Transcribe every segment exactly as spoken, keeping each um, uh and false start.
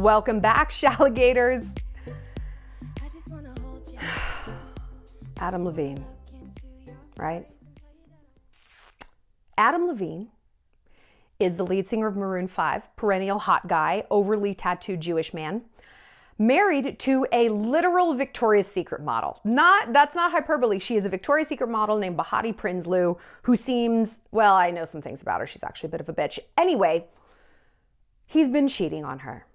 Welcome back, shalligators. Adam Levine, right? Adam Levine is the lead singer of Maroon five, perennial hot guy, overly tattooed Jewish man, married to a literal Victoria's Secret model. Not, that's not hyperbole. She is a Victoria's Secret model named Behati Prinsloo, who seems, well, I know some things about her. She's actually a bit of a bitch. Anyway, he's been cheating on her.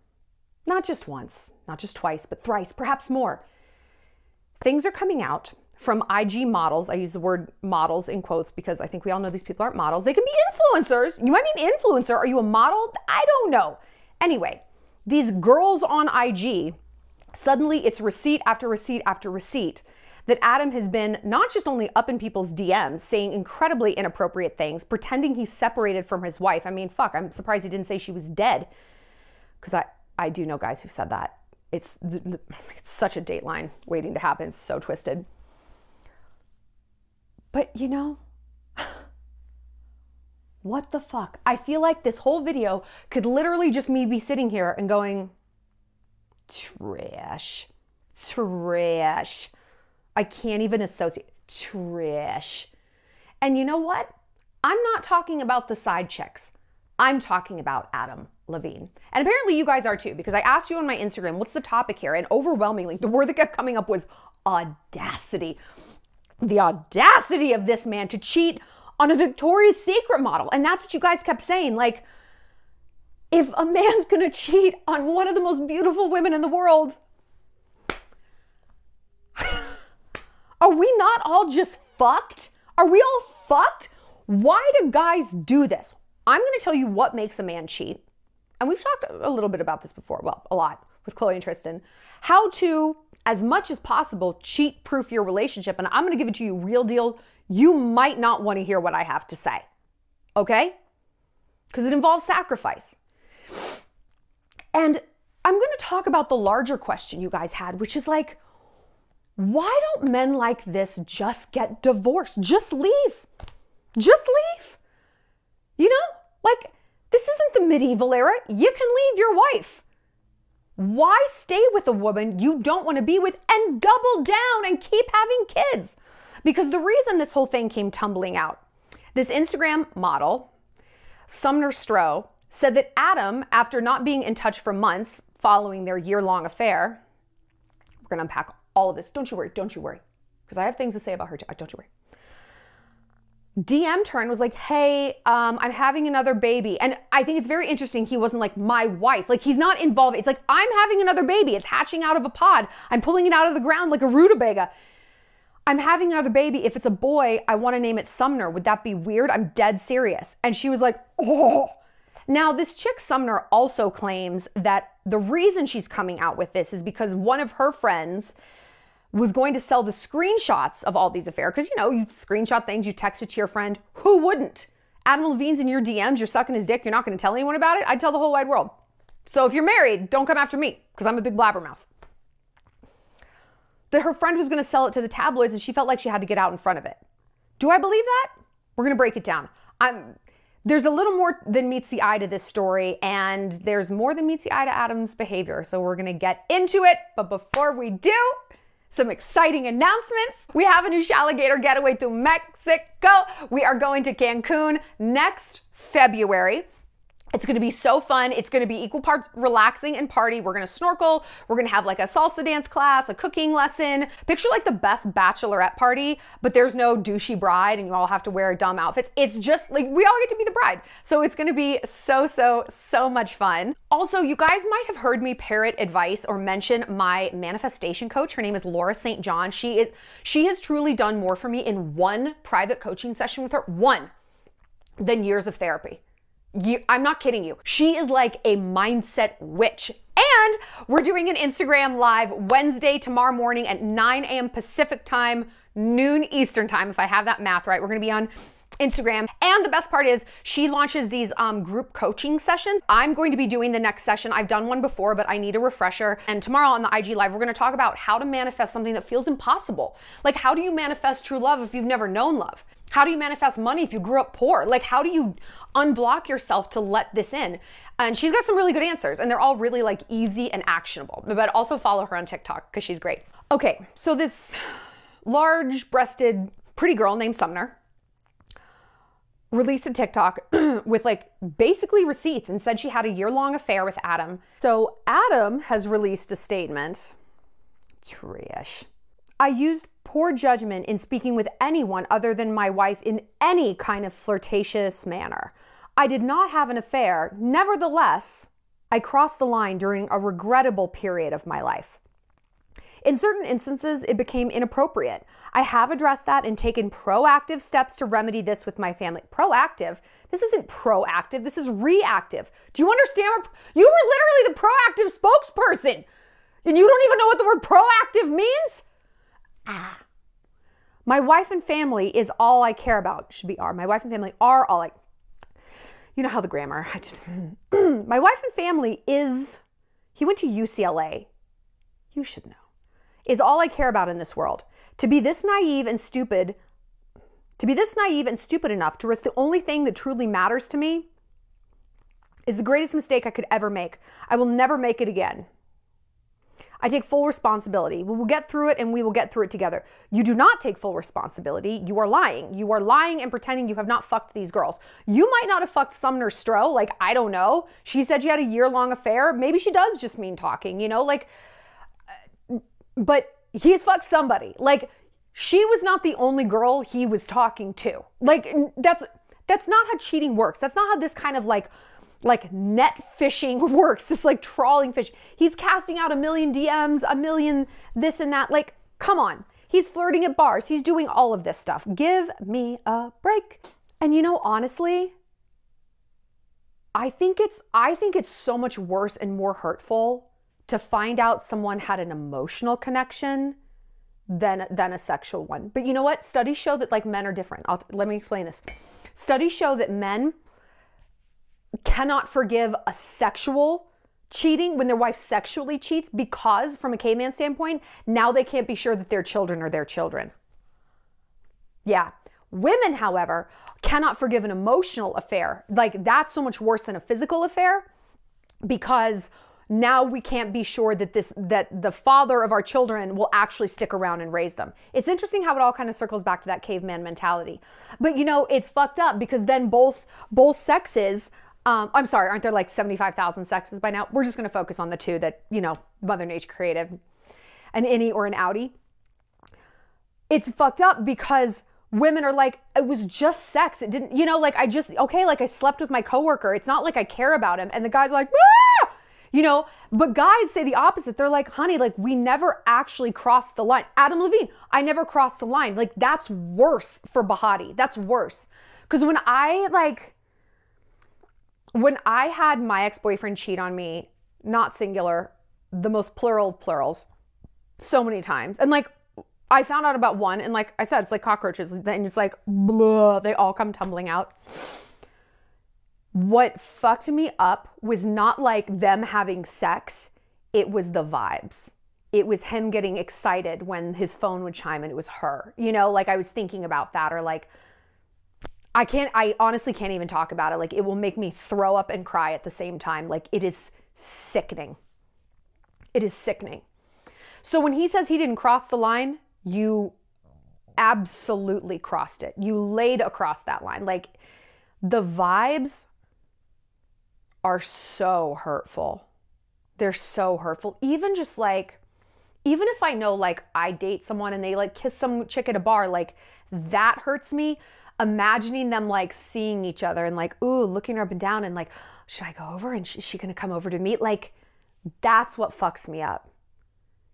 Not just once, not just twice, but thrice, perhaps more. Things are coming out from I G models. I use the word models in quotes because I think we all know these people aren't models. They can be influencers. You might be an influencer. Are you a model? I don't know. Anyway, these girls on I G, suddenly it's receipt after receipt after receipt that Adam has been not just only up in people's D Ms saying incredibly inappropriate things, pretending he's separated from his wife. I mean, fuck, I'm surprised he didn't say she was dead, because I, I do know guys who've said that. It's, the, the, it's such a Dateline waiting to happen. It's so twisted. But you know, what the fuck? I feel like this whole video could literally just me be sitting here and going, trash, trash. I can't even associate, trash. And you know what? I'm not talking about the side chicks. I'm talking about Adam Levine. And apparently you guys are too, because I asked you on my Instagram, what's the topic here? And overwhelmingly, the word that kept coming up was audacity. The audacity of this man to cheat on a Victoria's Secret model. And that's what you guys kept saying. Like, if a man's gonna cheat on one of the most beautiful women in the world, are we not all just fucked? Are we all fucked? Why do guys do this? I'm gonna tell you what makes a man cheat. And we've talked a little bit about this before, well, a lot, with Chloe and Tristan. How to, as much as possible, cheat-proof your relationship. And I'm going to give it to you real deal. You might not want to hear what I have to say, okay? Because it involves sacrifice. And I'm going to talk about the larger question you guys had, which is like, why don't men like this just get divorced? Just leave. Just leave. You know, like, this isn't the medieval era. You can leave your wife. Why stay with a woman you don't want to be with and double down and keep having kids? Because the reason this whole thing came tumbling out, this Instagram model, Sumner Stroh, said that Adam, after not being in touch for months following their year-long affair, we're going to unpack all of this. Don't you worry. Don't you worry. Because I have things to say about her too. Don't you worry. D M'd her and was like, hey, um, I'm having another baby. And I think it's very interesting he wasn't like, my wife. Like, he's not involved. It's like, I'm having another baby. It's hatching out of a pod. I'm pulling it out of the ground like a rutabaga. I'm having another baby. If it's a boy, I want to name it Sumner. Would that be weird? I'm dead serious. And she was like, oh. Now, this chick Sumner also claims that the reason she's coming out with this is because one of her friends was going to sell the screenshots of all these affairs. Because, you know, you screenshot things, you text it to your friend. Who wouldn't? Adam Levine's in your D Ms, you're sucking his dick, you're not going to tell anyone about it? I'd tell the whole wide world. So if you're married, don't come after me, because I'm a big blabbermouth. That her friend was going to sell it to the tabloids, and she felt like she had to get out in front of it. Do I believe that? We're going to break it down. I'm, there's a little more than meets the eye to this story, and there's more than meets the eye to Adam's behavior. So we're going to get into it, but before we do, some exciting announcements. We have a new shalligator getaway to Mexico. We are going to Cancun next February. It's gonna be so fun. It's gonna be equal parts relaxing and party. We're gonna snorkel. We're gonna have like a salsa dance class, a cooking lesson. Picture like the best bachelorette party, but there's no douchey bride and you all have to wear dumb outfits. It's just like, we all get to be the bride. So it's gonna be so, so, so much fun. Also, you guys might have heard me parrot advice or mention my manifestation coach. Her name is Laura Saint John. She is, she has truly done more for me in one private coaching session with her, one, than years of therapy. You, I'm not kidding you. She is like a mindset witch. And we're doing an Instagram live Wednesday, tomorrow morning at nine A M Pacific time, noon Eastern time, if I have that math right. We're going to be on Instagram. And the best part is she launches these um, group coaching sessions. I'm going to be doing the next session. I've done one before, but I need a refresher. And tomorrow on the I G Live, we're gonna talk about how to manifest something that feels impossible. Like, how do you manifest true love if you've never known love? How do you manifest money if you grew up poor? Like, how do you unblock yourself to let this in? And she's got some really good answers, and they're all really like easy and actionable. But also follow her on TikTok because she's great. Okay, so this large-breasted pretty girl named Sumner released a TikTok with like basically receipts and said she had a year-long affair with Adam. So Adam has released a statement. Trish. I used poor judgment in speaking with anyone other than my wife in any kind of flirtatious manner. I did not have an affair. Nevertheless, I crossed the line during a regrettable period of my life. In certain instances, it became inappropriate. I have addressed that and taken proactive steps to remedy this with my family. Proactive? This isn't proactive. This is reactive. Do you understand? You were literally the proactive spokesperson, and you don't even know what the word proactive means? Ah. My wife and family is all I care about. Should be are. My wife and family are all I... You know how the grammar... I just... My wife and family is... He went to U C L A. You should know. Is all I care about in this world. To be this naive and stupid... To be this naive and stupid enough to risk the only thing that truly matters to me is the greatest mistake I could ever make. I will never make it again. I take full responsibility. We will get through it, and we will get through it together. You do not take full responsibility. You are lying. You are lying and pretending you have not fucked these girls. You might not have fucked Sumner Stroh. Like, I don't know. She said she had a year-long affair. Maybe she does just mean talking, you know? Like, but he's fucked somebody. Like, she was not the only girl he was talking to. Like, that's, that's not how cheating works. That's not how this kind of, like... like net fishing works, this like trawling fish. He's casting out a million D Ms, a million this and that. Like, come on. He's flirting at bars. He's doing all of this stuff. Give me a break. And you know, honestly, I think it's, I think it's so much worse and more hurtful to find out someone had an emotional connection than, than a sexual one. But you know what? Studies show that like men are different. I'll, let me explain this. Studies show that men cannot forgive a sexual cheating when their wife sexually cheats because, from a caveman standpoint, now they can't be sure that their children are their children. Yeah. Women, however, cannot forgive an emotional affair. Like, that's so much worse than a physical affair because now we can't be sure that this that the father of our children will actually stick around and raise them. It's interesting how it all kind of circles back to that caveman mentality. But, you know, it's fucked up because then both both sexes... Um, I'm sorry, aren't there like seventy-five thousand sexes by now? We're just going to focus on the two that, you know, Mother Nature created, an innie or an outie. It's fucked up because women are like, it was just sex. It didn't, you know, like I just, okay, like I slept with my coworker. It's not like I care about him. And the guy's like, ah! You know, but guys say the opposite. They're like, honey, like we never actually crossed the line. Adam Levine, I never crossed the line. Like that's worse for Behati. That's worse. Because when I like... When I had my ex-boyfriend cheat on me, not singular, the most plural of plurals, so many times. And like, I found out about one, and like I said, it's like cockroaches, and it's like, blah, they all come tumbling out. What fucked me up was not like them having sex, it was the vibes. It was him getting excited when his phone would chime and it was her. You know, like I was thinking about that, or like, I can't, I honestly can't even talk about it. Like it will make me throw up and cry at the same time. Like it is sickening. It is sickening. So when he says he didn't cross the line, you absolutely crossed it. You laid across that line. Like the vibes are so hurtful. They're so hurtful. Even just like, even if I know like I date someone and they like kiss some chick at a bar, like that hurts me. Imagining them like seeing each other and like, ooh, looking up and down and like, should I go over and is she gonna come over to me? Like, that's what fucks me up.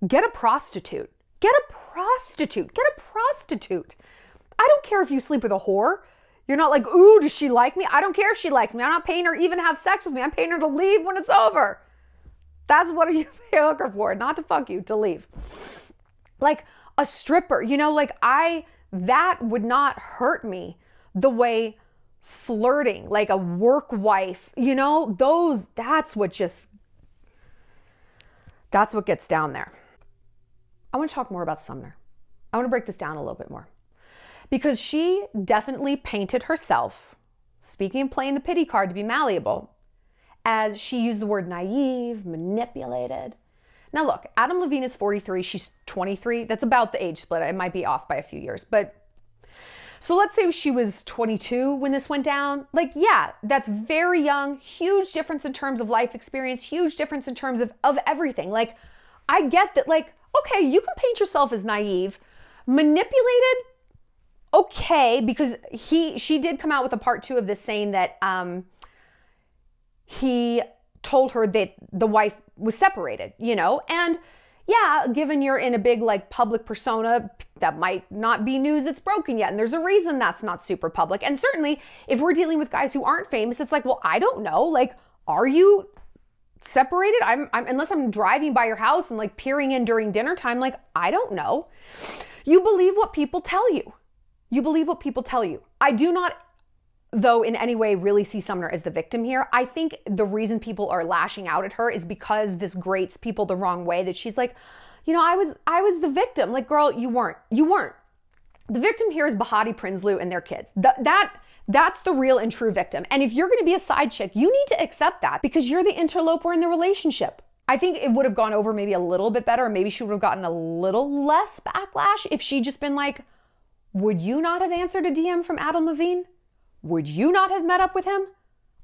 Get a prostitute. Get a prostitute. Get a prostitute. I don't care if you sleep with a whore. You're not like, ooh, does she like me? I don't care if she likes me. I'm not paying her even to have sex with me. I'm paying her to leave when it's over. That's what you pay a hooker for, not to fuck you, to leave. Like a stripper, you know, like I... That would not hurt me, the way flirting, like a work wife, you know, those, that's what just, that's what gets down there. I want to talk more about Sumner. I want to break this down a little bit more, because she definitely painted herself, speaking and playing the pity card to be malleable, as she used the word naive, manipulated. Now look, Adam Levine is forty-three, she's twenty-three. That's about the age split. It might be off by a few years, but so let's say she was twenty-two when this went down. Like, yeah, that's very young, huge difference in terms of life experience, huge difference in terms of, of everything. Like, I get that, like, okay, you can paint yourself as naive, manipulated, okay, because he, she did come out with a part two of this saying that um, he told her that the wife was separated, you know, and yeah, given you're in a big like public persona, that might not be news that's broken yet. And there's a reason that's not super public. And certainly if we're dealing with guys who aren't famous, it's like, well, I don't know. Like, are you separated? I'm, I'm unless I'm driving by your house and like peering in during dinner time, like, I don't know. You believe what people tell you. You believe what people tell you. I do not, though, in any way really see Sumner as the victim here. I think the reason people are lashing out at her is because this grates people the wrong way, that she's like, you know, I was I was the victim. Like, girl, you weren't. You weren't. The victim here is Behati Prinsloo and their kids. Th that That's the real and true victim. And if you're going to be a side chick, you need to accept that, because you're the interloper in the relationship. I think it would have gone over maybe a little bit better, or maybe she would have gotten a little less backlash if she'd just been like, would you not have answered a D M from Adam Levine? Would you not have met up with him?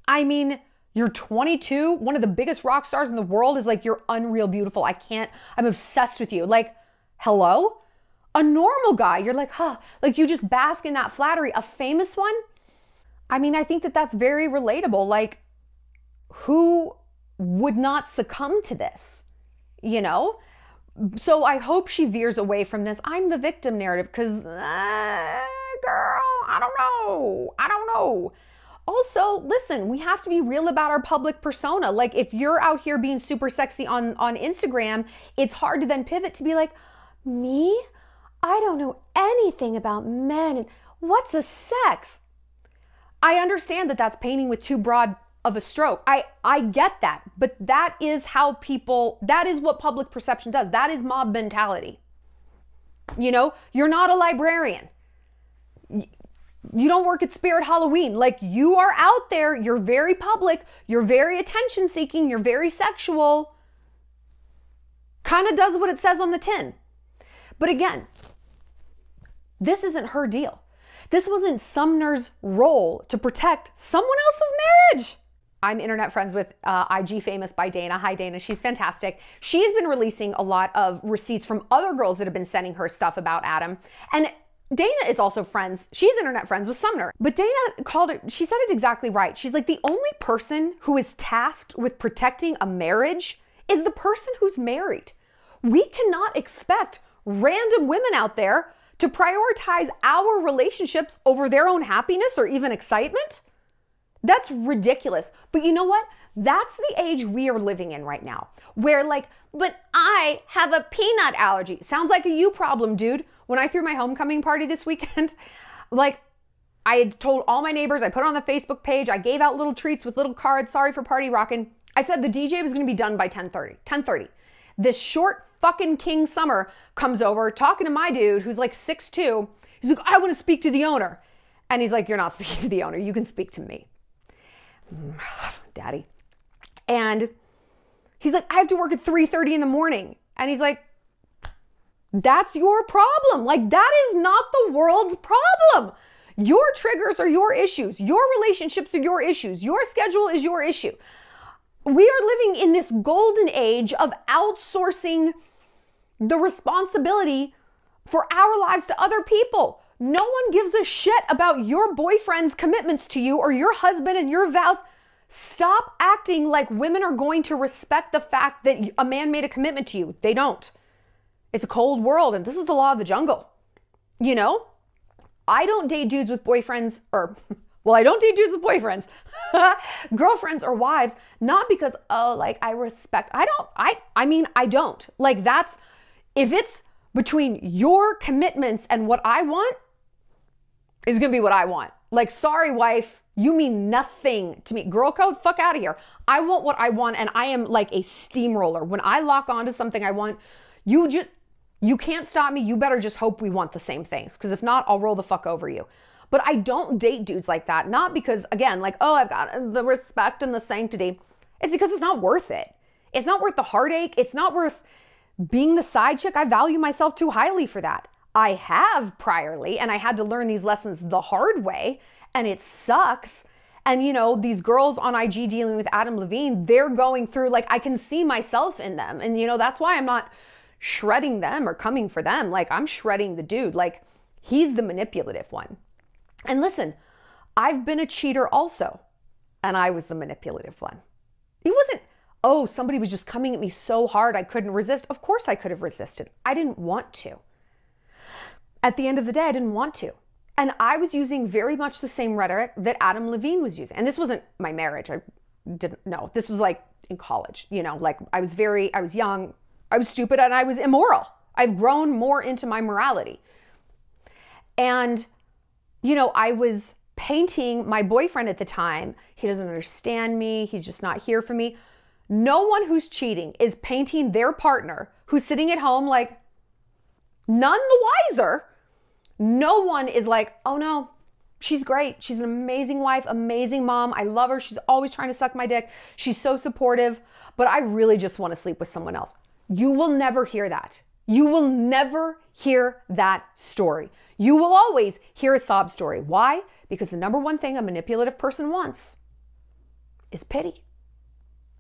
I mean, you're twenty-two, one of the biggest rock stars in the world is like, you're unreal beautiful. I can't, I'm obsessed with you. Like, hello? A normal guy, you're like, huh, like you just bask in that flattery. A famous one? I mean, I think that that's very relatable. Like, who would not succumb to this, you know? So I hope she veers away from this I'm the victim narrative, because, uh, girl, I don't know. I don't know. Also, listen, we have to be real about our public persona. Like, if you're out here being super sexy on, on Instagram, it's hard to then pivot to be like, me? I don't know anything about men. And what's a sex? I understand that that's painting with too broad of a stroke. I, I get that, but that is how people, that is what public perception does. That is mob mentality. You know, you're not a librarian. You don't work at Spirit Halloween. Like, you are out there, you're very public, you're very attention seeking, you're very sexual. Kind of does what it says on the tin. But again, this isn't her deal. This wasn't Sumner's role to protect someone else's marriage. I'm internet friends with uh, I G Famous by Dana. Hi, Dana. She's fantastic. She's been releasing a lot of receipts from other girls that have been sending her stuff about Adam. And Dana is also friends, she's internet friends with Sumner. But Dana called it, she said it exactly right. She's like, the only person who is tasked with protecting a marriage is the person who's married. We cannot expect random women out there to prioritize our relationships over their own happiness or even excitement. That's ridiculous. But you know what? That's the age we are living in right now, where like, but I have a peanut allergy. Sounds like a you problem, dude. When I threw my homecoming party this weekend, like, I had told all my neighbors, I put it on the Facebook page, I gave out little treats with little cards, sorry for party rocking. I said the D J was gonna be done by ten thirty. This short fucking King Summer comes over talking to my dude, who's like six two. He's like, I wanna speak to the owner. And he's like, you're not speaking to the owner, you can speak to me. Daddy. And he's like, I have to work at three thirty in the morning. And he's like, that's your problem. Like, that is not the world's problem. Your triggers are your issues. Your relationships are your issues. Your schedule is your issue. We are living in this golden age of outsourcing the responsibility for our lives to other people. No one gives a shit about your boyfriend's commitments to you or your husband and your vows. Stop acting like women are going to respect the fact that a man made a commitment to you. They don't. It's a cold world, and this is the law of the jungle. You know, I don't date dudes with boyfriends, or, well, I don't date dudes with boyfriends, girlfriends or wives, not because, oh, like, I respect, I don't, I, I mean, I don't. Like, that's, if it's between your commitments and what I want, it's gonna be what I want. Like, sorry, wife, you mean nothing to me. Girl code, fuck out of here. I want what I want, and I am like a steamroller. When I lock onto something I want, you just, you can't stop me. You better just hope we want the same things, because if not, I'll roll the fuck over you. But I don't date dudes like that, not because, again, like, oh, I've got the respect and the sanctity. It's because it's not worth it. It's not worth the heartache. It's not worth being the side chick. I value myself too highly for that. I have priorly, and I had to learn these lessons the hard way, and it sucks. And you know, these girls on I G dealing with Adam Levine, they're going through, like, I can see myself in them. And you know, that's why I'm not shredding them or coming for them. Like, I'm shredding the dude. Like, he's the manipulative one. And listen, I've been a cheater also, and I was the manipulative one. He wasn't, oh, somebody was just coming at me so hard I couldn't resist. Of course I could have resisted. I didn't want to. At the end of the day, I didn't want to. And I was using very much the same rhetoric that Adam Levine was using. And this wasn't my marriage. I didn't know. This was like in college, you know, like I was very, I was young, I was stupid, and I was immoral. I've grown more into my morality. And, you know, I was painting my boyfriend at the time. He doesn't understand me. He's just not here for me. No one who's cheating is painting their partner who's sitting at home like, none the wiser. No one is like, oh no, she's great. She's an amazing wife, amazing mom. I love her. She's always trying to suck my dick. She's so supportive, but I really just want to sleep with someone else. You will never hear that. You will never hear that story. You will always hear a sob story. Why? Because the number one thing a manipulative person wants is pity.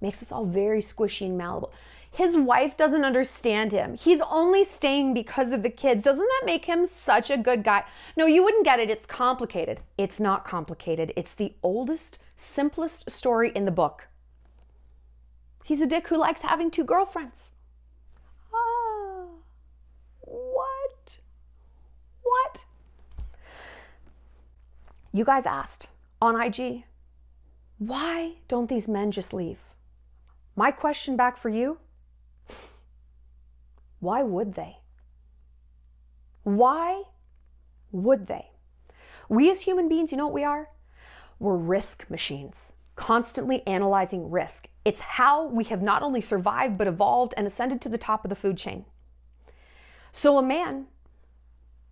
Makes us all very squishy and malleable. His wife doesn't understand him. He's only staying because of the kids. Doesn't that make him such a good guy? No, you wouldn't get it. It's complicated. It's not complicated. It's the oldest, simplest story in the book. He's a dick who likes having two girlfriends. Ah, what? What? You guys asked on I G, why don't these men just leave? My question back for you, why would they? Why would they? We as human beings, you know what we are? We're risk machines, constantly analyzing risk. It's how we have not only survived, but evolved and ascended to the top of the food chain. So a man,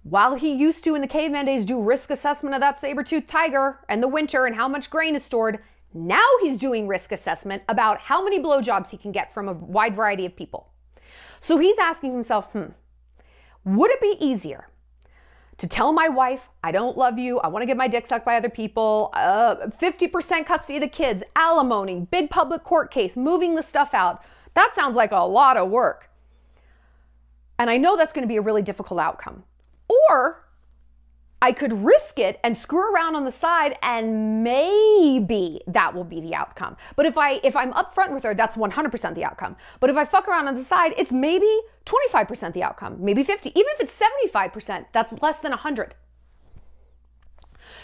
while he used to in the caveman days do risk assessment of that saber-toothed tiger and the winter and how much grain is stored, now he's doing risk assessment about how many blowjobs he can get from a wide variety of people. So he's asking himself, hmm, would it be easier to tell my wife, I don't love you, I want to get my dick sucked by other people, uh, fifty percent custody of the kids, alimony, big public court case, moving the stuff out. That sounds like a lot of work. And I know that's going to be a really difficult outcome. Or I could risk it and screw around on the side, and maybe that will be the outcome. But if, I, if I'm upfront with her, that's one hundred percent the outcome. But if I fuck around on the side, it's maybe twenty-five percent the outcome, maybe fifty. Even if it's seventy-five percent, that's less than one hundred.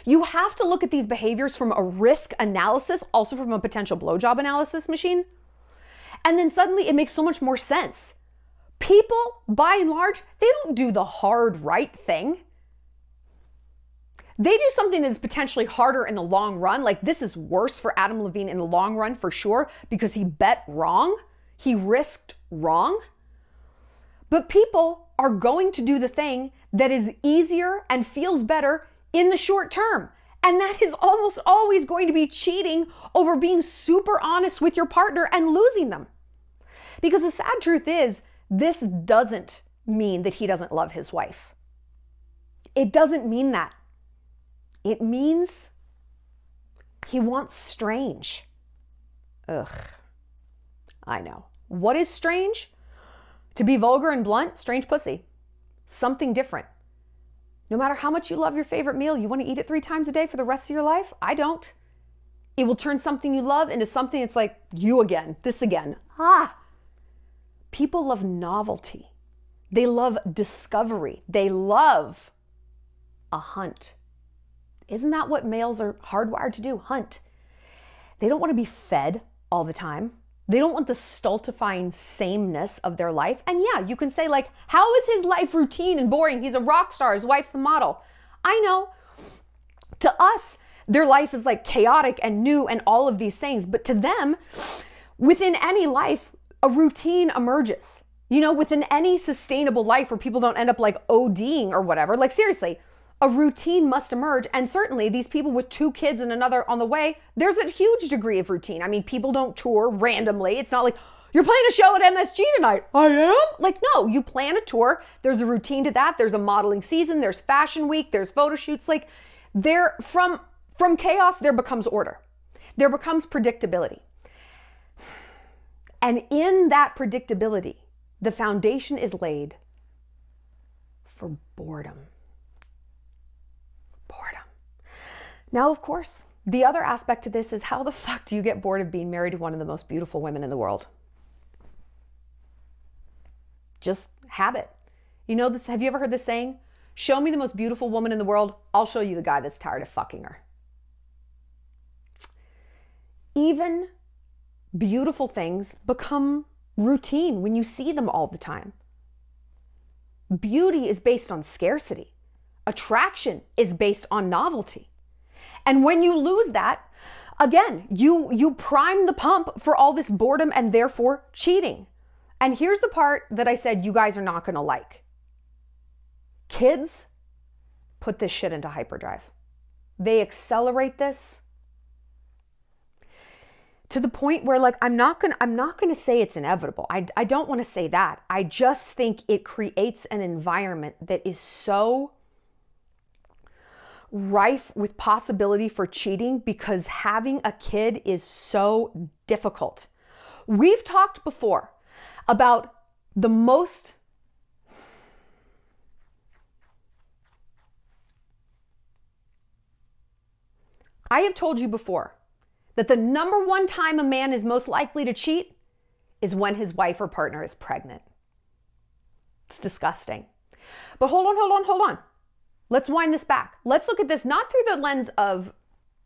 You have to look at these behaviors from a risk analysis, also from a potential blowjob analysis machine. And then suddenly it makes so much more sense. People, by and large, they don't do the hard right thing. They do something that's potentially harder in the long run. Like, this is worse for Adam Levine in the long run for sure, because he bet wrong. He risked wrong. But people are going to do the thing that is easier and feels better in the short term. And that is almost always going to be cheating over being super honest with your partner and losing them. Because the sad truth is, this doesn't mean that he doesn't love his wife. It doesn't mean that. It means he wants strange. Ugh, I know. What is strange? To be vulgar and blunt, strange pussy. Something different. No matter how much you love your favorite meal, you want to eat it three times a day for the rest of your life? I don't. It will turn something you love into something that's like, you again, this again. Ah, people love novelty. They love discovery. They love a hunt. Isn't that what males are hardwired to do? Hunt. They don't want to be fed all the time. They don't want the stultifying sameness of their life. And yeah, you can say like, how is his life routine and boring? He's a rock star. His wife's a model. I know. To us, their life is like chaotic and new and all of these things. But to them, within any life, a routine emerges. You know, within any sustainable life where people don't end up like ODing or whatever, like seriously, a routine must emerge. And certainly these people with two kids and another on the way, there's a huge degree of routine. I mean, people don't tour randomly. It's not like, you're playing a show at M S G tonight. I am? Like, no, you plan a tour. There's a routine to that. There's a modeling season. There's fashion week. There's photo shoots. Like, there, from, from chaos, there becomes order. There becomes predictability. And in that predictability, the foundation is laid for boredom. Boredom. Now, of course, the other aspect to this is, how the fuck do you get bored of being married to one of the most beautiful women in the world? Just habit. You know this, have you ever heard this saying? Show me the most beautiful woman in the world, I'll show you the guy that's tired of fucking her. Even beautiful things become routine when you see them all the time. Beauty is based on scarcity. Attraction is based on novelty. And when you lose that, again, you, you prime the pump for all this boredom and therefore cheating. And here's the part that I said you guys are not going to like. Kids put this shit into hyperdrive. They accelerate this to the point where, like, I'm not going to, I'm not going to say it's inevitable. I, I don't want to say that. I just think it creates an environment that is so rife with possibility for cheating because having a kid is so difficult. We've talked before about the most I have told you before that the number one time a man is most likely to cheat is when his wife or partner is pregnant. It's disgusting. But hold on, hold on, hold on. Let's wind this back. Let's look at this not through the lens of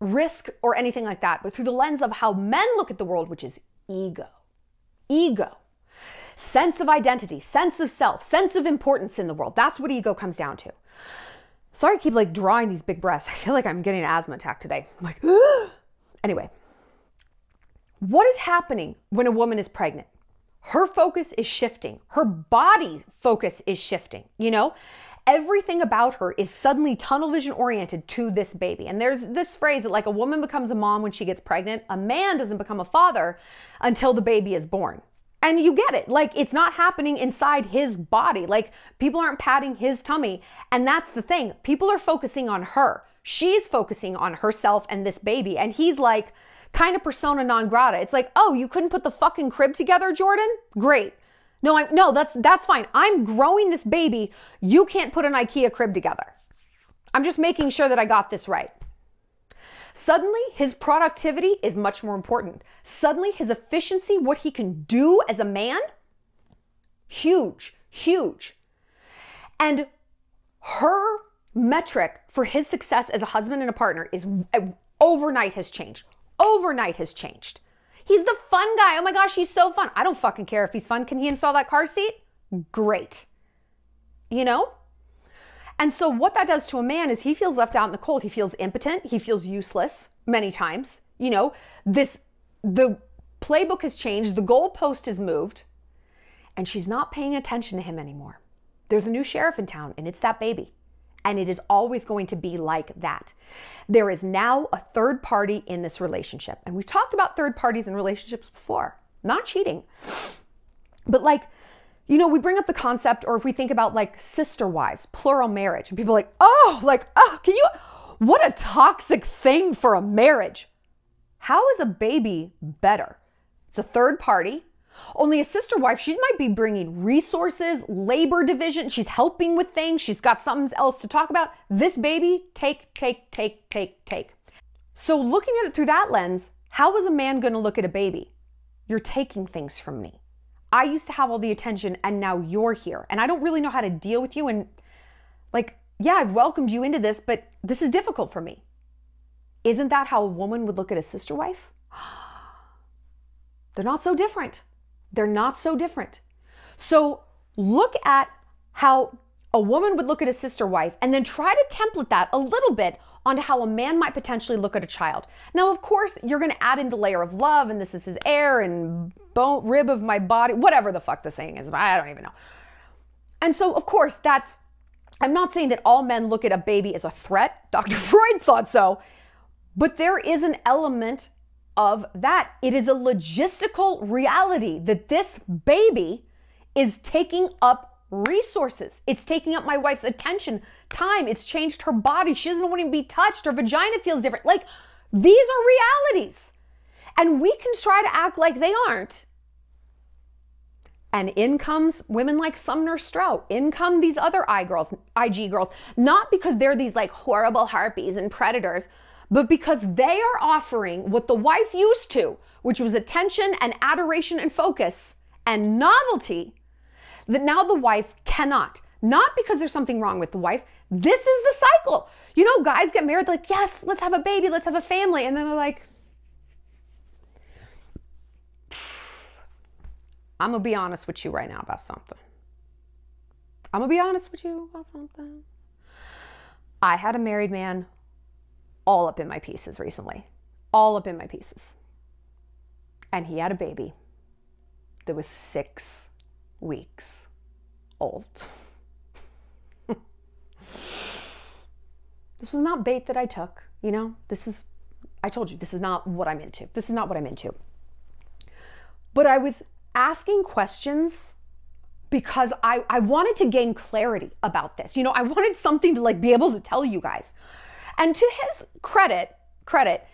risk or anything like that, but through the lens of how men look at the world, which is ego. Ego. Sense of identity, sense of self, sense of importance in the world. That's what ego comes down to. Sorry I keep like drawing these big breaths. I feel like I'm getting an asthma attack today. I'm like, anyway. What is happening when a woman is pregnant? Her focus is shifting. Her body focus is shifting, you know? Everything about her is suddenly tunnel vision oriented to this baby. And there's this phrase that like a woman becomes a mom when she gets pregnant. A man doesn't become a father until the baby is born. And you get it. Like, it's not happening inside his body. Like, people aren't patting his tummy. And that's the thing. People are focusing on her. She's focusing on herself and this baby. And he's like kind of persona non grata. It's like, oh, you couldn't put the fucking crib together, Jordan? Great. No, I'm, no, that's, that's fine. I'm growing this baby. You can't put an IKEA crib together. I'm just making sure that I got this right. Suddenly, his productivity is much more important. Suddenly, his efficiency, what he can do as a man, huge, huge. And her metric for his success as a husband and a partner is overnight has changed. Overnight has changed. He's the fun guy. Oh my gosh, he's so fun. I don't fucking care if he's fun. Can he install that car seat? Great. You know? And so what that does to a man is he feels left out in the cold. He feels impotent. He feels useless many times. You know, this, the playbook has changed. The goalpost has moved. And she's not paying attention to him anymore. There's a new sheriff in town, and it's that baby. And it is always going to be like that. There is now a third party in this relationship. And we've talked about third parties in relationships before. Not cheating. But like, you know, we bring up the concept, or if we think about like sister wives, plural marriage, and people are like, oh, like, oh, can you, what a toxic thing for a marriage. How is a baby better? It's a third party. Only a sister wife, she might be bringing resources, labor division. She's helping with things. She's got something else to talk about. This baby, take, take, take, take, take. So looking at it through that lens, how is a man going to look at a baby? You're taking things from me. I used to have all the attention and now you're here. And I don't really know how to deal with you. And like, yeah, I've welcomed you into this, but this is difficult for me. Isn't that how a woman would look at a sister wife? They're not so different. They're not so different. So look at how a woman would look at a sister wife and then try to template that a little bit onto how a man might potentially look at a child. Now, of course, you're going to add in the layer of love, and this is his heir, and bone, rib of my body, whatever the fuck the saying is, I don't even know. And so, of course, that's, I'm not saying that all men look at a baby as a threat. Doctor Freud thought so. But there is an element of that. It is a logistical reality that this baby is taking up resources. It's taking up my wife's attention, time. It's changed her body. She doesn't want to be touched. Her vagina feels different. Like, these are realities. And we can try to act like they aren't. And in comes women like Sumner Stroh. In come these other I G girls. Not because they're these like horrible harpies and predators, but because they are offering what the wife used to, which was attention and adoration and focus and novelty, that now the wife cannot. Not because there's something wrong with the wife. This is the cycle. You know, guys get married like, yes, let's have a baby, let's have a family. And then they're like, I'm gonna be honest with you right now about something. I'm gonna be honest with you about something. I had a married man all up in my pieces recently. All up in my pieces. And he had a baby that was six weeks old. This was not bait that I took, you know? This is, I told you, this is not what I'm into. This is not what I'm into. But I was asking questions because I, I wanted to gain clarity about this. You know, I wanted something to like be able to tell you guys. And to his credit, credit,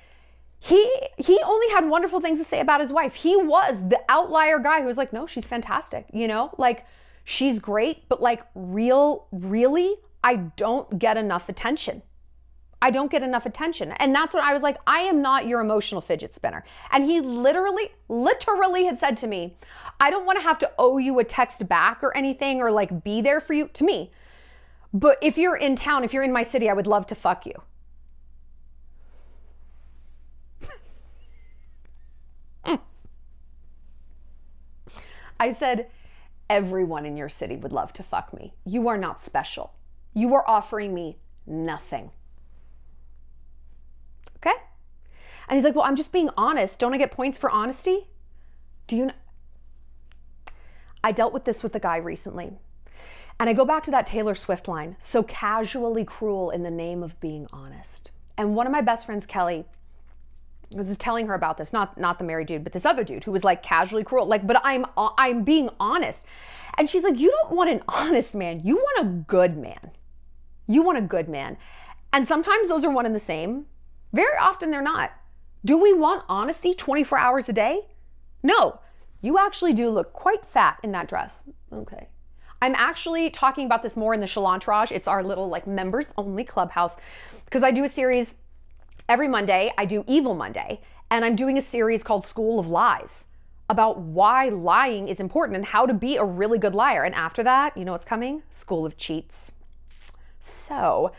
he he only had wonderful things to say about his wife. He was the outlier guy who was like, no, she's fantastic. You know, like she's great, but like real, really, I don't get enough attention. I don't get enough attention. And that's when I was like, I am not your emotional fidget spinner. And he literally, literally had said to me, I don't want to have to owe you a text back or anything or like be there for you to me. But if you're in town, if you're in my city, I would love to fuck you. mm. I said, everyone in your city would love to fuck me. You are not special. You are offering me nothing. Okay? And he's like, well, I'm just being honest. Don't I get points for honesty? Do you know? I dealt with this with a guy recently. And I go back to that Taylor Swift line, so casually cruel in the name of being honest. And one of my best friends, Kelly, was just telling her about this, not, not the married dude, but this other dude who was like casually cruel, like, but I'm, I'm being honest. And she's like, you don't want an honest man. You want a good man. You want a good man. And sometimes those are one and the same. Very often they're not. Do we want honesty twenty-four hours a day? No. You actually do look quite fat in that dress. Okay. I'm actually talking about this more in the Chalantrage. It's our little like members only clubhouse because I do a series every Monday. I do Evil Monday, and I'm doing a series called School of Lies about why lying is important and how to be a really good liar. And after that, you know what's coming? School of Cheats. So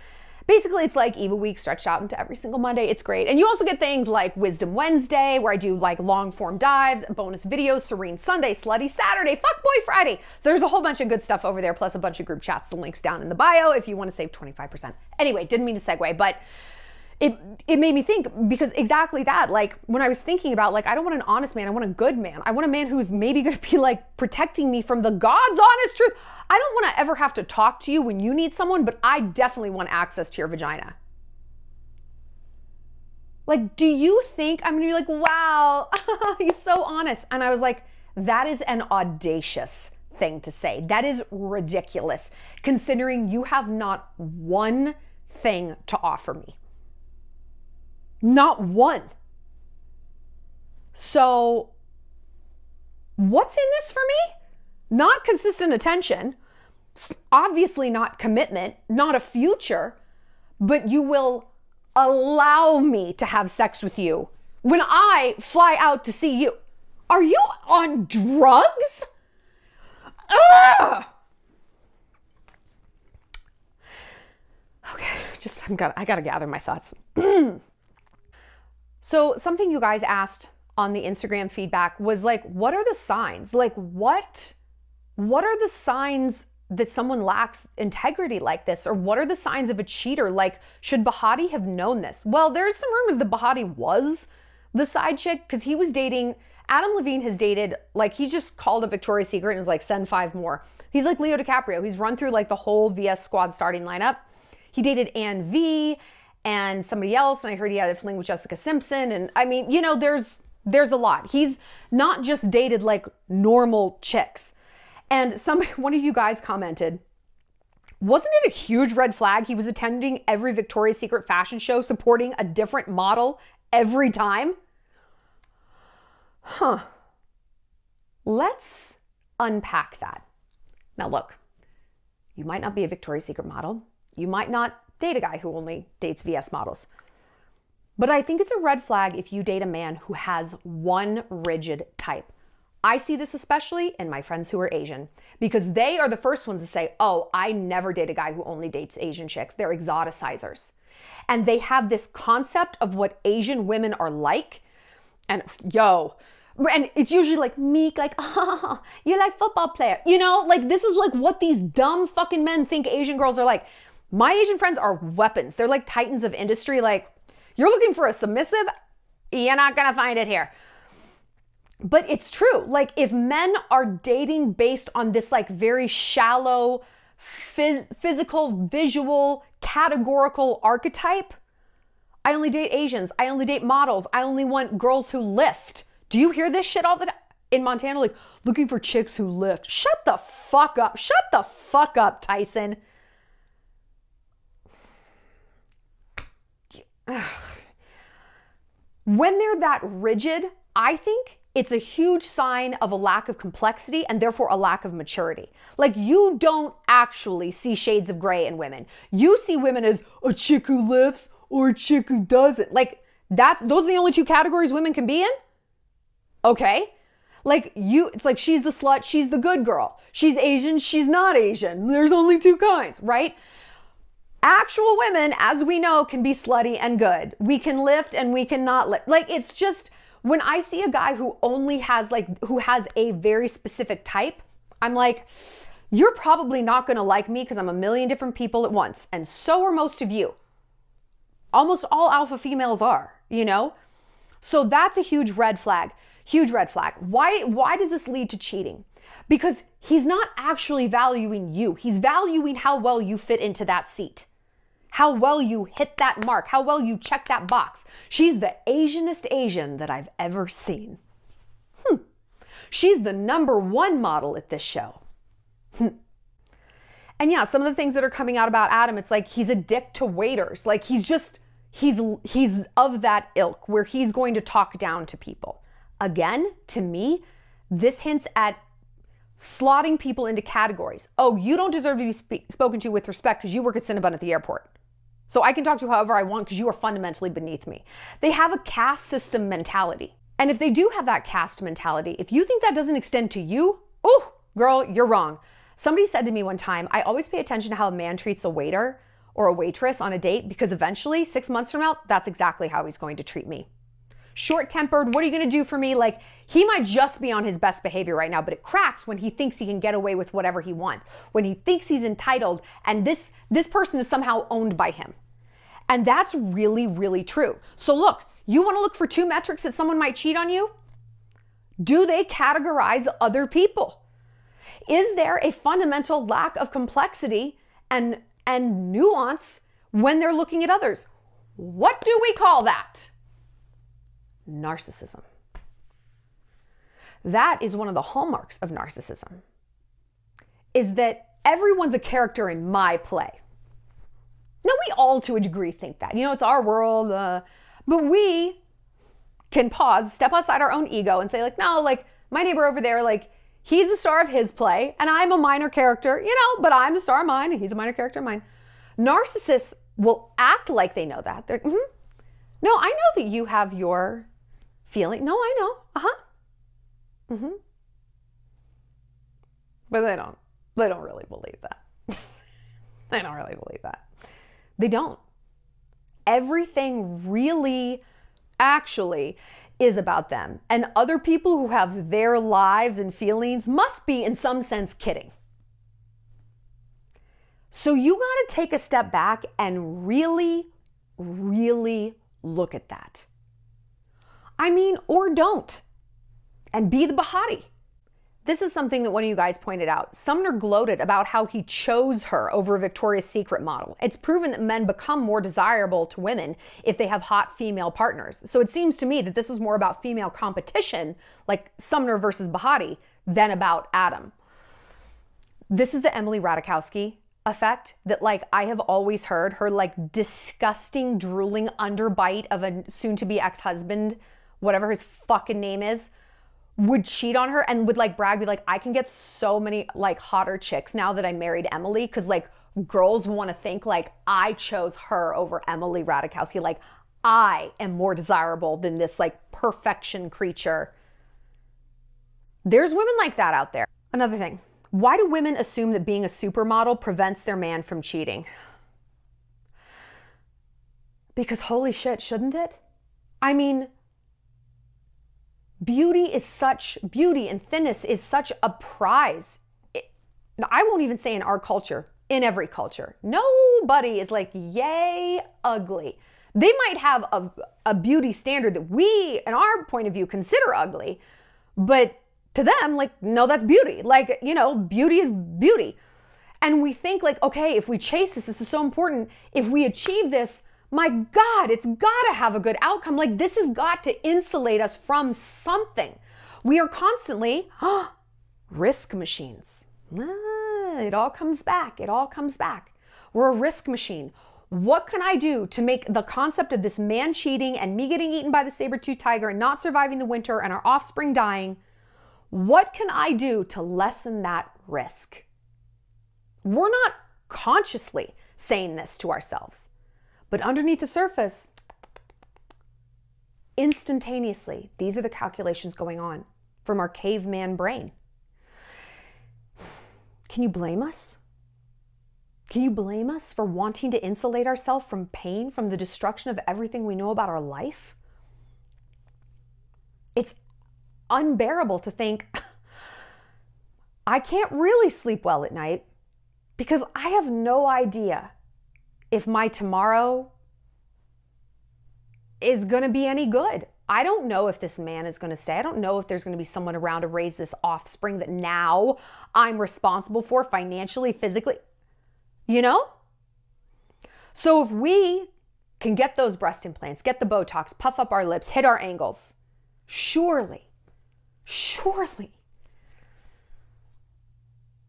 basically, it's like Evil Week stretched out into every single Monday. It's great. And you also get things like Wisdom Wednesday, where I do like long form dives, bonus videos, Serene Sunday, Slutty Saturday, Fuck Boy Friday. So there's a whole bunch of good stuff over there, plus a bunch of group chats. The link's down in the bio if you want to save twenty-five percent. Anyway, didn't mean to segue, but it, it made me think, because exactly that, like when I was thinking about like, I don't want an honest man, I want a good man. I want a man who's maybe going to be like protecting me from the God's honest truth. I don't want to ever have to talk to you when you need someone, but I definitely want access to your vagina. Like, do you think I'm going to be like, wow, he's so honest? And I was like, that is an audacious thing to say. That is ridiculous, considering you have not one thing to offer me. Not one. So what's in this for me? Not consistent attention, obviously not commitment, not a future, but you will allow me to have sex with you when I fly out to see you. Are you on drugs? Ugh! Okay, just, I'm gonna, I gotta gather my thoughts. So something you guys asked on the Instagram feedback was like, what are the signs? Like what? What are the signs that someone lacks integrity like this? Or what are the signs of a cheater? Like, should Behati have known this? Well, there's some rumors that Behati was the side chick because he was dating, Adam Levine has dated, like he's just called a Victoria's Secret and is like, send five more. He's like Leo DiCaprio. He's run through like the whole V S Squad starting lineup. He dated Anne V and somebody else. And I heard he had a fling with Jessica Simpson. And I mean, you know, there's, there's a lot. He's not just dated like normal chicks. And somebody, one of you guys commented, wasn't it a huge red flag? He was attending every Victoria's Secret fashion show, supporting a different model every time. Huh. Let's unpack that. Now look, you might not be a Victoria's Secret model. You might not date a guy who only dates V S models. But I think it's a red flag if you date a man who has one rigid type. I see this especially in my friends who are Asian, because they are the first ones to say, oh, I never date a guy who only dates Asian chicks. They're exoticizers. And they have this concept of what Asian women are like. And yo, and it's usually like meek, like, oh, you're like football player. You know, like this is like what these dumb fucking men think Asian girls are like. My Asian friends are weapons. They're like titans of industry. Like, you're looking for a submissive? You're not gonna find it here. But it's true. Like, if men are dating based on this like very shallow phys physical, visual, categorical archetype, I only date Asians, I only date models, I only want girls who lift. Do you hear this shit all the time? In Montana, like, looking for chicks who lift. Shut the fuck up. Shut the fuck up, Tyson. When they're that rigid, I think it's a huge sign of a lack of complexity and therefore a lack of maturity. Like, you don't actually see shades of gray in women. You see women as a chick who lifts or a chick who doesn't. Like, that's, those are the only two categories women can be in? Okay. Like, you, it's like, she's the slut, she's the good girl. She's Asian, she's not Asian. There's only two kinds, right? Actual women, as we know, can be slutty and good. We can lift and we cannot lift. Like, it's just, when I see a guy who only has like, who has a very specific type, I'm like, you're probably not gonna like me because I'm a million different people at once. And so are most of you. Almost all alpha females are, you know? So that's a huge red flag, huge red flag. Why, why does this lead to cheating? Because he's not actually valuing you. He's valuing how well you fit into that seat. How well you hit that mark, how well you check that box. She's the Asianest Asian that I've ever seen. Hmm. She's the number one model at this show. Hmm. And yeah, some of the things that are coming out about Adam, it's like he's a dick to waiters. Like he's just, he's, he's of that ilk where he's going to talk down to people. Again, to me, this hints at slotting people into categories. Oh, you don't deserve to be sp spoken to with respect because you work at Cinnabon at the airport. So I can talk to you however I want because you are fundamentally beneath me. They have a caste system mentality. And if they do have that caste mentality, if you think that doesn't extend to you, oh, girl, you're wrong. Somebody said to me one time, I always pay attention to how a man treats a waiter or a waitress on a date because eventually, six months from now, that's exactly how he's going to treat me. Short-tempered, what are you gonna do for me? Like, he might just be on his best behavior right now, but it cracks when he thinks he can get away with whatever he wants, when he thinks he's entitled, and this, this person is somehow owned by him. And that's really, really true. So look, you wanna look for two metrics that someone might cheat on you? Do they categorize other people? Is there a fundamental lack of complexity and, and nuance when they're looking at others? What do we call that? Narcissism. That is one of the hallmarks of narcissism, is that everyone's a character in my play. Now, we all to a degree think that, you know, it's our world, uh, but we can pause, step outside our own ego and say like, no, like my neighbor over there, like he's the star of his play and I'm a minor character, you know, but I'm the star of mine and he's a minor character of mine. Narcissists will act like they know that. They're, mm-hmm. No, I know that you have your feeling. No, I know. Uh-huh. Mm-hmm. But they don't, they don't really believe that. They don't really believe that. They don't. Everything really actually is about them. And other people who have their lives and feelings must be in some sense kidding. So you got to take a step back and really, really look at that. I mean, or don't. And be the Behati. This is something that one of you guys pointed out. Sumner gloated about how he chose her over a Victoria's Secret model. It's proven that men become more desirable to women if they have hot female partners. So it seems to me that this is more about female competition, like Sumner versus Behati, than about Adam. This is the Emily Ratajkowski effect that, like, I have always heard her, like, disgusting, drooling underbite of a soon-to-be ex-husband, whatever his fucking name is, would cheat on her and would like brag, be like, I can get so many like hotter chicks now that I married Emily, because like girls want to think like I chose her over Emily Ratajkowski. Like I am more desirable than this like perfection creature. There's women like that out there. Another thing, why do women assume that being a supermodel prevents their man from cheating? Because holy shit, shouldn't it? I mean, Beauty is such, beauty and thinness is such a prize. It, I won't even say in our culture, in every culture. Nobody is like, yay, ugly. They might have a, a beauty standard that we, in our point of view, consider ugly. But to them, like, no, that's beauty. Like, you know, beauty is beauty. And we think like, okay, if we chase this, this is so important. If we achieve this, my God, it's got to have a good outcome. Like this has got to insulate us from something. We are constantly oh, risk machines. Ah, it all comes back. It all comes back. We're a risk machine. What can I do to make the concept of this man cheating and me getting eaten by the saber-toothed tiger and not surviving the winter and our offspring dying? What can I do to lessen that risk? We're not consciously saying this to ourselves. But underneath the surface, instantaneously, these are the calculations going on from our caveman brain. Can you blame us? Can you blame us for wanting to insulate ourselves from pain, from the destruction of everything we know about our life? It's unbearable to think, I can't really sleep well at night because I have no idea if my tomorrow is going to be any good. I don't know if this man is going to stay. I don't know if there's going to be someone around to raise this offspring that now I'm responsible for financially, physically, you know? So if we can get those breast implants, get the Botox, puff up our lips, hit our angles, surely, surely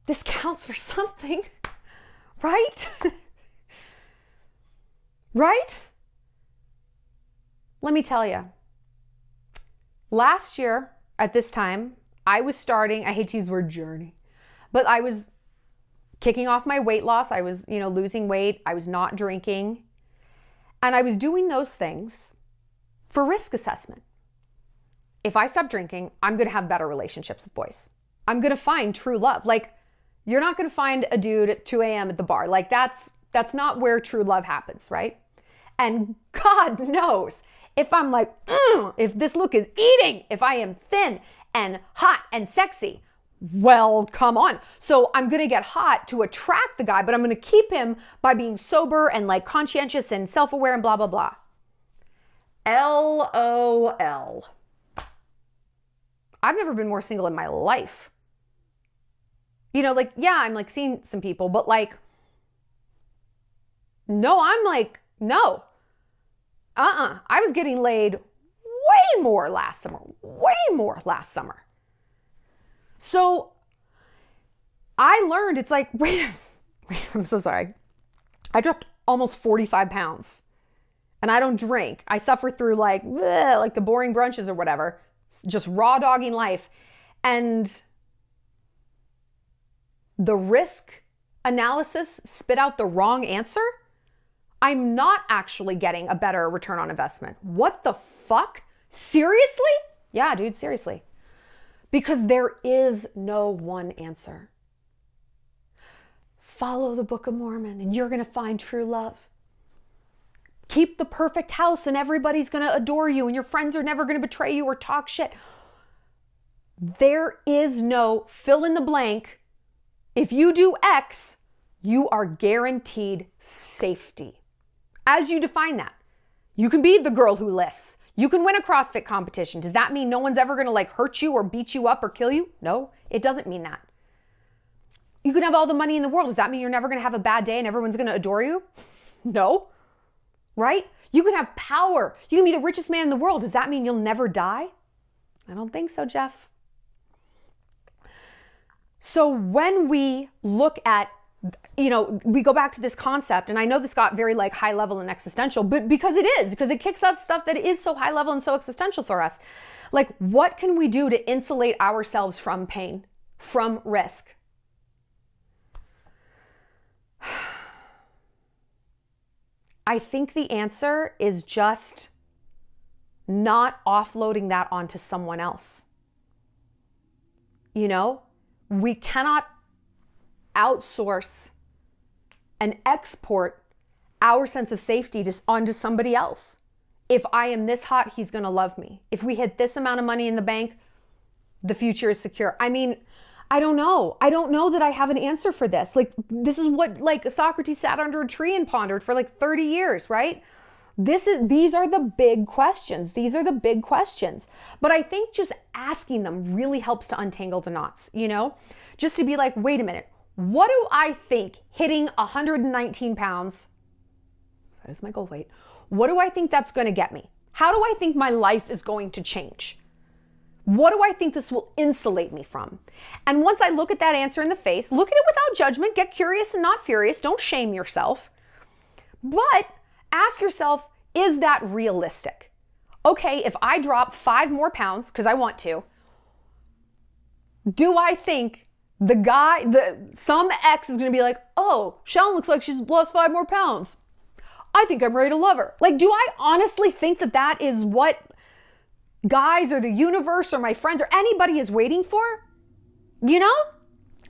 this counts for something, right? Right? Let me tell you, last year at this time, I was starting, I hate to use the word journey, but I was kicking off my weight loss. I was, you know, losing weight. I was not drinking. And I was doing those things for risk assessment. If I stop drinking, I'm going to have better relationships with boys. I'm going to find true love. Like, you're not going to find a dude at two a m at the bar. Like, that's, that's not where true love happens, right? And God knows if I'm like, mm, if this look is eating, if I am thin and hot and sexy, well, come on. So I'm going to get hot to attract the guy, but I'm going to keep him by being sober and like conscientious and self-aware and blah, blah, blah. L O L. I've never been more single in my life. You know, like, yeah, I'm like seeing some people, but like, no, I'm like, no, uh-uh. I was getting laid way more last summer, way more last summer. So I learned, it's like, wait, wait, I'm so sorry. I dropped almost forty-five pounds and I don't drink. I suffer through like, bleh, like the boring brunches or whatever, just raw dogging life. And the risk analysis spit out the wrong answer. I'm not actually getting a better return on investment. What the fuck? Seriously? Yeah, dude, seriously. Because there is no one answer. Follow the Book of Mormon and you're going to find true love. Keep the perfect house and everybody's going to adore you and your friends are never going to betray you or talk shit. There is no fill in the blank. If you do X, you are guaranteed safety. As you define that, you can be the girl who lifts. You can win a CrossFit competition. Does that mean no one's ever gonna like hurt you or beat you up or kill you? No, it doesn't mean that. You can have all the money in the world. Does that mean you're never gonna have a bad day and everyone's gonna adore you? No, right? You can have power. You can be the richest man in the world. Does that mean you'll never die? I don't think so, Jeff. So when we look at, you know, we go back to this concept, and I know this got very like high level and existential, but because it is, because it kicks up stuff that is so high level and so existential for us. Like, what can we do to insulate ourselves from pain, from risk? I think the answer is just not offloading that onto someone else. You know, we cannot outsource and export our sense of safety to, onto somebody else. If I am this hot, he's gonna love me. If we hit this amount of money in the bank, the future is secure. I mean, I don't know. I don't know that I have an answer for this. Like, this is what like Socrates sat under a tree and pondered for like thirty years, right? This is, these are the big questions. These are the big questions. But I think just asking them really helps to untangle the knots, you know? Just to be like, wait a minute, what do I think hitting one hundred nineteen pounds, that is my goal weight, what do I think that's gonna get me? How do I think my life is going to change? What do I think this will insulate me from? And once I look at that answer in the face, look at it without judgment, get curious and not furious, don't shame yourself. But ask yourself, is that realistic? Okay, if I drop five more pounds, because I want to, do I think the guy, the some ex is gonna be like, oh, Shawn looks like she's lost five more pounds. I think I'm ready to love her. Like, do I honestly think that that is what guys or the universe or my friends or anybody is waiting for? You know?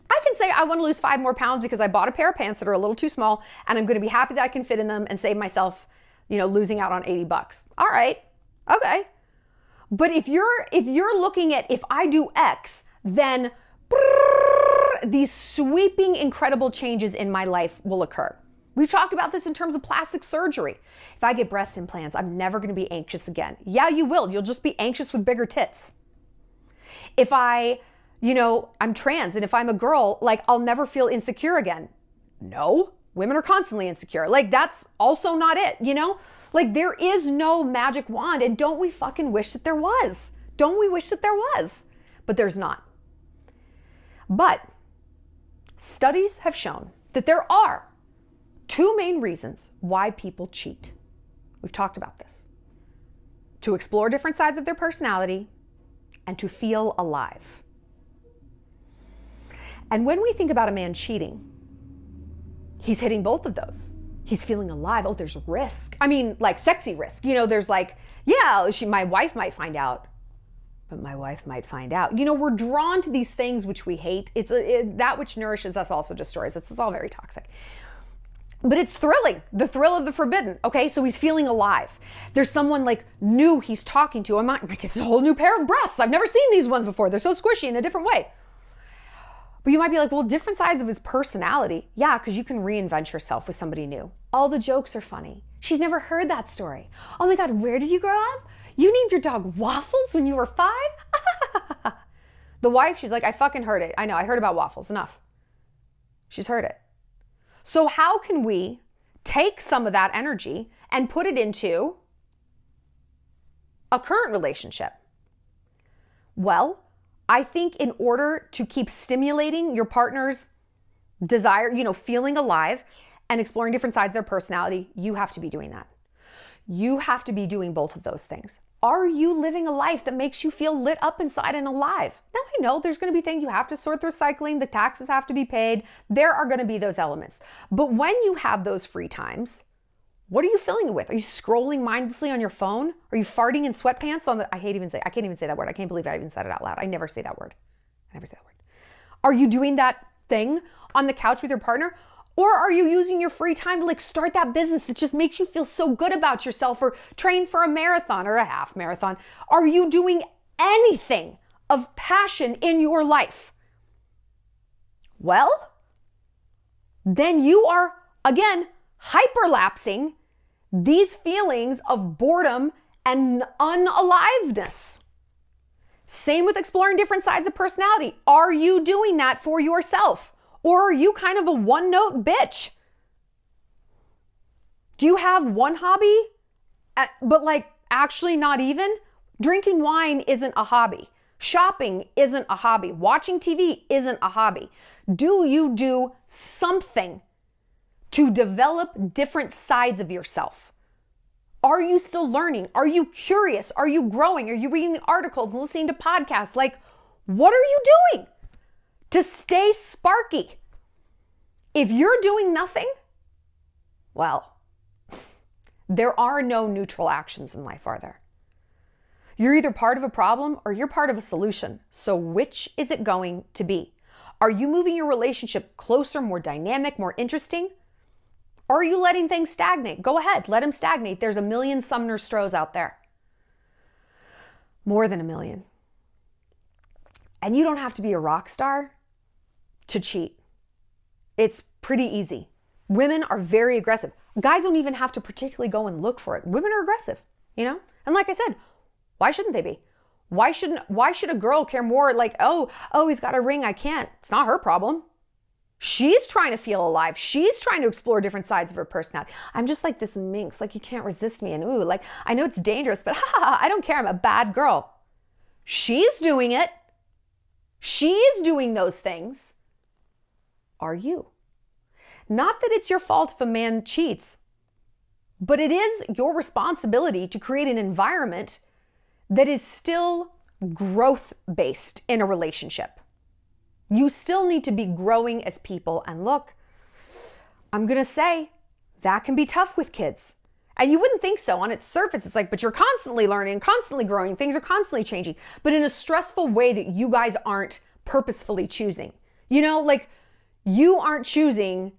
I can say I wanna lose five more pounds because I bought a pair of pants that are a little too small and I'm gonna be happy that I can fit in them and save myself, you know, losing out on eighty bucks. All right, okay. But if you're, if you're looking at, if I do X, then these sweeping, incredible changes in my life will occur. We've talked about this in terms of plastic surgery. If I get breast implants, I'm never gonna be anxious again. Yeah, you will. You'll just be anxious with bigger tits. If I, you know, I'm trans and if I'm a girl, like I'll never feel insecure again. No, women are constantly insecure. Like that's also not it, you know? Like there is no magic wand, and don't we fucking wish that there was? Don't we wish that there was? But there's not. But studies have shown that there are two main reasons why people cheat. We've talked about this. To explore different sides of their personality and to feel alive. And when we think about a man cheating, he's hitting both of those. He's feeling alive. Oh, there's risk. I mean, like sexy risk. You know, there's like, yeah, she, my wife might find out. But my wife might find out. You know, we're drawn to these things which we hate. It's a, it, that which nourishes us also destroys us. It's all very toxic. But it's thrilling, the thrill of the forbidden. Okay, so he's feeling alive. There's someone like new he's talking to. I'm not, like, it's a whole new pair of breasts. I've never seen these ones before. They're so squishy in a different way. But you might be like, well, different sides of his personality. Yeah, because you can reinvent yourself with somebody new. All the jokes are funny. She's never heard that story. Oh my God, where did you grow up? You named your dog Waffles when you were five? The wife, she's like, I fucking heard it. I know, I heard about Waffles, enough. She's heard it. So how can we take some of that energy and put it into a current relationship? Well, I think in order to keep stimulating your partner's desire, you know, feeling alive and exploring different sides of their personality, you have to be doing that. You have to be doing both of those things. Are you living a life that makes you feel lit up inside and alive? Now I know there's gonna be things you have to sort through recycling, the taxes have to be paid, there are gonna be those elements. But when you have those free times, what are you filling it with? Are you scrolling mindlessly on your phone? Are you farting in sweatpants on the, I hate even say, I can't even say that word. I can't believe I even said it out loud. I never say that word. I never say that word. Are you doing that thing on the couch with your partner? Or are you using your free time to like start that business that just makes you feel so good about yourself, or train for a marathon or a half marathon? Are you doing anything of passion in your life? Well, then you are, again, hyperlapsing these feelings of boredom and unaliveness. Same with exploring different sides of personality. Are you doing that for yourself? Or are you kind of a one-note bitch? Do you have one hobby, but like actually not even? Drinking wine isn't a hobby. Shopping isn't a hobby. Watching T V isn't a hobby. Do you do something to develop different sides of yourself? Are you still learning? Are you curious? Are you growing? Are you reading articles and listening to podcasts? Like, what are you doing to stay sparky? If you're doing nothing, well, there are no neutral actions in life, are there? You're either part of a problem or you're part of a solution. So which is it going to be? Are you moving your relationship closer, more dynamic, more interesting? Or are you letting things stagnate? Go ahead, let them stagnate. There's a million Sumner Strohs out there. More than a million. And you don't have to be a rock star to cheat. It's pretty easy. Women are very aggressive. Guys don't even have to particularly go and look for it. Women are aggressive, you know? And like I said, why shouldn't they be? Why shouldn't, why should a girl care more like, oh, oh, he's got a ring, I can't. It's not her problem. She's trying to feel alive. She's trying to explore different sides of her personality. I'm just like this minx, like you can't resist me. And ooh, like I know it's dangerous, but ha, ha, ha, I don't care. I'm a bad girl. She's doing it. She's doing those things. Are you? Not that it's your fault if a man cheats, but it is your responsibility to create an environment that is still growth-based in a relationship. You still need to be growing as people. And look, I'm going to say that can be tough with kids. And you wouldn't think so on its surface. It's like, but you're constantly learning, constantly growing. Things are constantly changing, but in a stressful way that you guys aren't purposefully choosing. You know, like you aren't choosing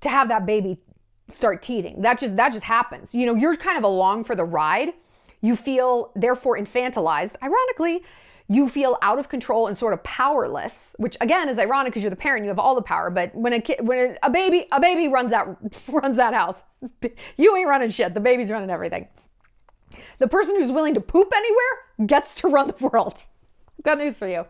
to have that baby start teething. That just, that just happens. You know, you're kind of along for the ride. You feel therefore infantilized. Ironically, you feel out of control and sort of powerless, which again is ironic because you're the parent, you have all the power. But when a kid, when a baby, a baby runs that runs that house, you ain't running shit. The baby's running everything. The person who's willing to poop anywhere gets to run the world. Got news for you.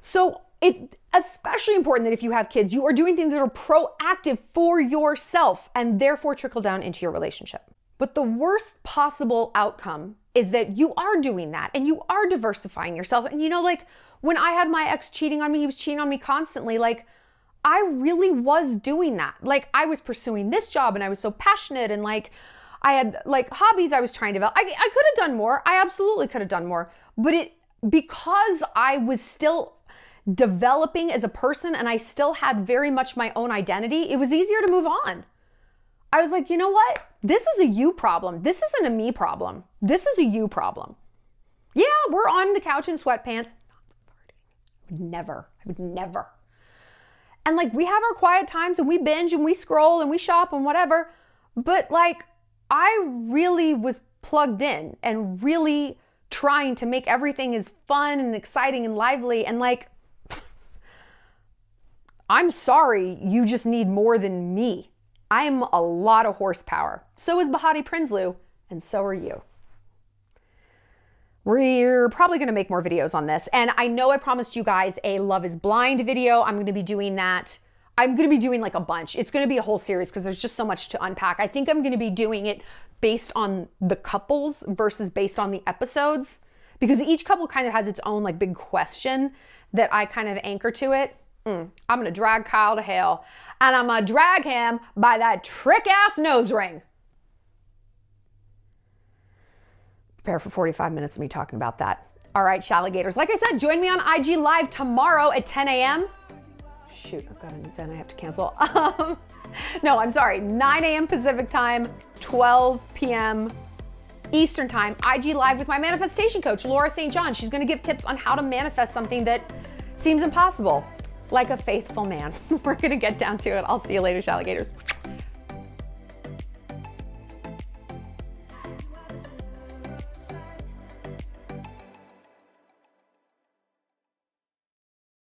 So it's especially important that if you have kids, you are doing things that are proactive for yourself and therefore trickle down into your relationship. But the worst possible outcome is that you are doing that and you are diversifying yourself. And you know, like when I had my ex cheating on me, he was cheating on me constantly. Like I really was doing that. Like I was pursuing this job and I was so passionate and like I had like hobbies I was trying to develop. I, I could have done more. I absolutely could have done more. But it, because I was still developing as a person and I still had very much my own identity, it was easier to move on. I was like, you know what? This is a you problem. This isn't a me problem. This is a you problem. Yeah, we're on the couch in sweatpants. I would never, I would never. And like we have our quiet times and we binge and we scroll and we shop and whatever. But like I really was plugged in and really trying to make everything as fun and exciting and lively. And like, I'm sorry, you just need more than me. I'm a lot of horsepower. So is Behati Prinsloo, and so are you. We're probably gonna make more videos on this. And I know I promised you guys a Love is Blind video. I'm gonna be doing that. I'm gonna be doing like a bunch. It's gonna be a whole series because there's just so much to unpack. I think I'm gonna be doing it based on the couples versus based on the episodes, because each couple kind of has its own like big question that I kind of anchor to it. Mm, I'm gonna drag Kyle to hell, and I'm gonna drag him by that trick-ass nose ring. Prepare for forty-five minutes of me talking about that. All right, Shalligators. Like I said, join me on I G Live tomorrow at ten a m Shoot, I've got to, then I have to cancel. Um, no, I'm sorry. nine a m Pacific time, twelve p m Eastern time. I G Live with my manifestation coach, Laura Saint John. She's gonna give tips on how to manifest something that seems impossible. Like a faithful man. We're gonna get down to it. I'll see you later, Shalligators.